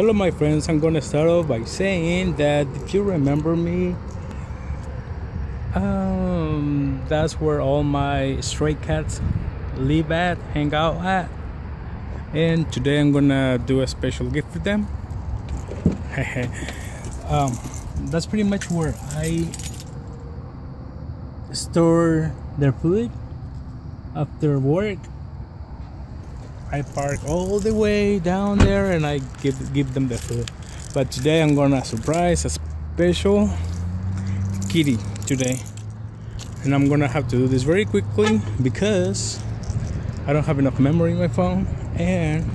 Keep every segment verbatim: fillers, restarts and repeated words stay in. Hello my friends, I'm gonna start off by saying that if you remember me, um, that's where all my stray cats live at, hang out at, and today I'm gonna do a special gift for them. um, that's pretty much where I store their food after work. I park all the way down there and I give give them the food. But today I'm gonna surprise a special kitty today, and I'm gonna have to do this very quickly because I don't have enough memory in my phone and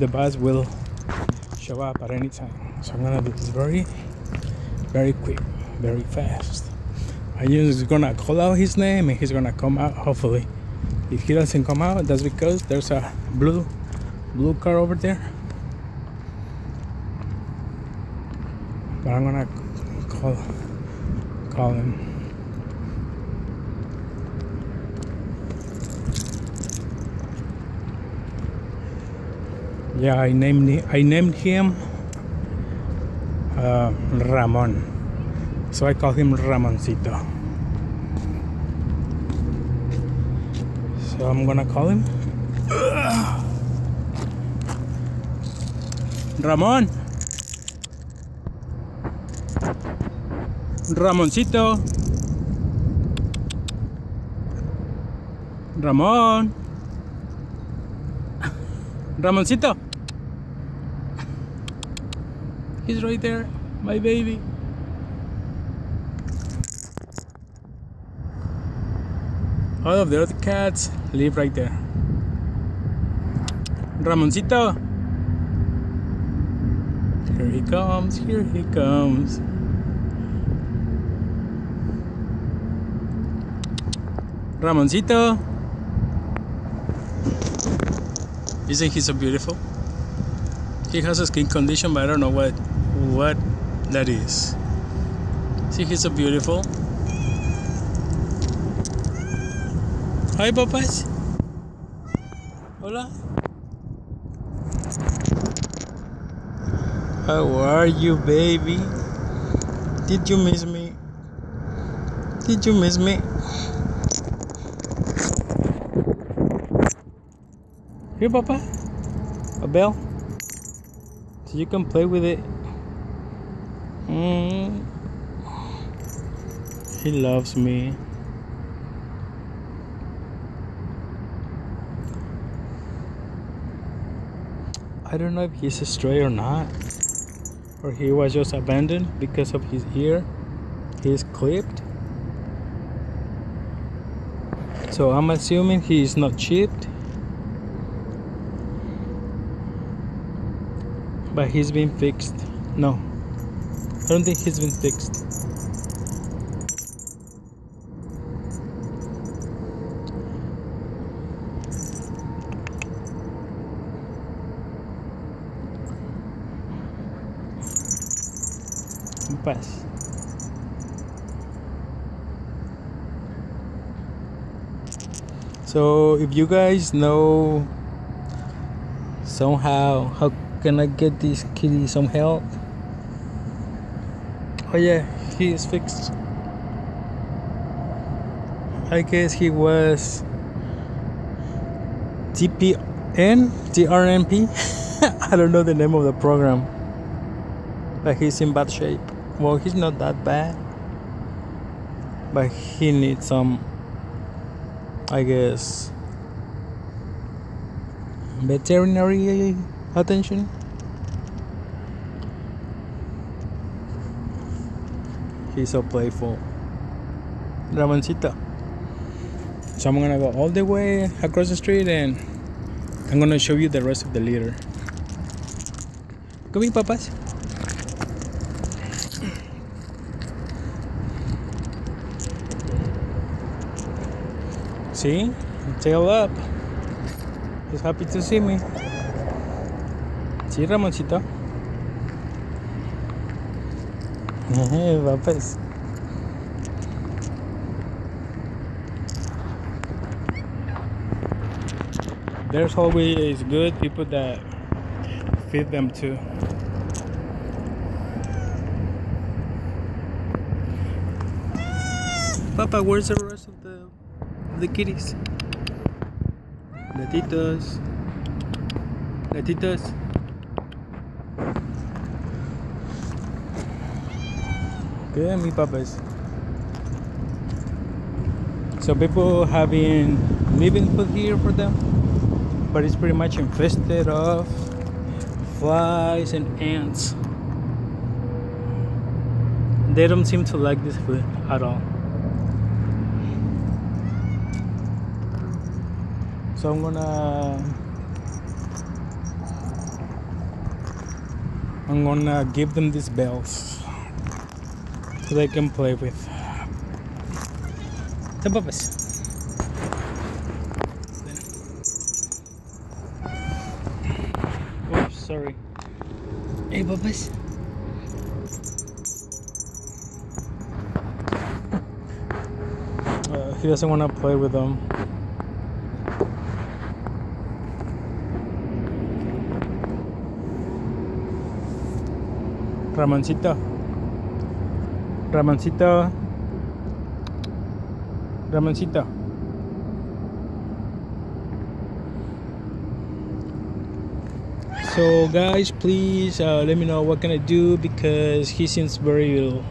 the bus will show up at any time. So I'm gonna do this very very quick, very fast. I'm just gonna call out his name and he's gonna come out, hopefully. If he doesn't come out, that's because there's a blue blue car over there. But I'm gonna call call him. Yeah, I named I named him uh, Ramon, so I call him Ramoncito. So I'm gonna call him. Ugh. Ramon! Ramoncito! Ramon! Ramoncito! He's right there, my baby. All of the other cats live right there. Ramoncito! Here he comes, here he comes. Ramoncito! Isn't he so beautiful? He has a skin condition, but I don't know what, what that is. See, he's so beautiful. Hi papás. Hola. How are you, baby? Did you miss me? Did you miss me? Here, papa. A bell. So you can play with it. Mm. He loves me. I don't know if he's a stray or not, or he was just abandoned because of his ear. He's clipped, so I'm assuming he is not chipped, but he's been fixed. No, I don't think he's been fixed. Pass. So if you guys know somehow how can I get this kitty some help. Oh yeah, he is fixed. I guess he was T P N, T R N P. I don't know the name of the program, but he's in bad shape. Well, he's not that bad, but he needs some, I guess, veterinary attention. He's so playful. Ramoncito. So I'm gonna go all the way across the street and I'm gonna show you the rest of the litter. Come here, papas. See? Tail up. He's happy to see me. See, Ramoncito? Hey, papas. There's always good people that feed them too. Papa, where's the rest of the the kitties? Gatitos, gatitos. Good, mi papas. So people have been leaving food here for them, but it's pretty much infested of flies and ants. They don't seem to like this food at all. So I'm gonna I'm gonna give them these bells so they can play with the puppies. Oops, sorry. Hey puppies. Uh, he doesn't wanna play with them. Ramoncito, Ramoncito, Ramoncito. So guys, please uh, let me know what can I do, because he seems very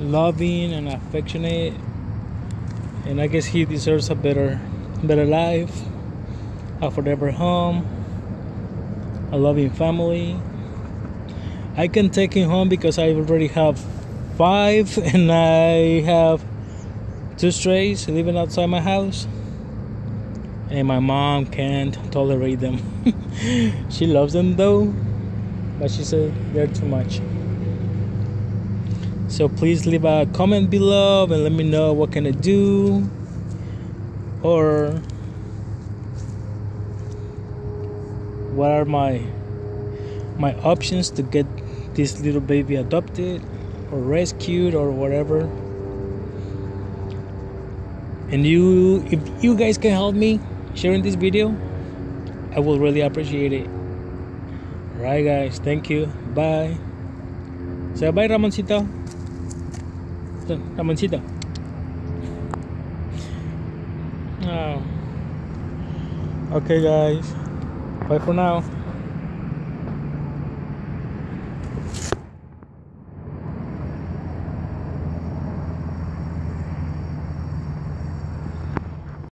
loving and affectionate, and I guess he deserves a better, better life, a forever home, a loving family. I can take him home because I already have five, and I have two strays living outside my house, and my mom can't tolerate them. She loves them though, but she said they're too much. So please leave a comment below and let me know what can I do, or what are my my options to get this little baby adopted or rescued or whatever. And you if you guys can help me sharing this video, I will really appreciate it. Alright guys, thank you, bye. Say bye, Ramoncito. Ramoncito. Oh. Okay guys, bye for now.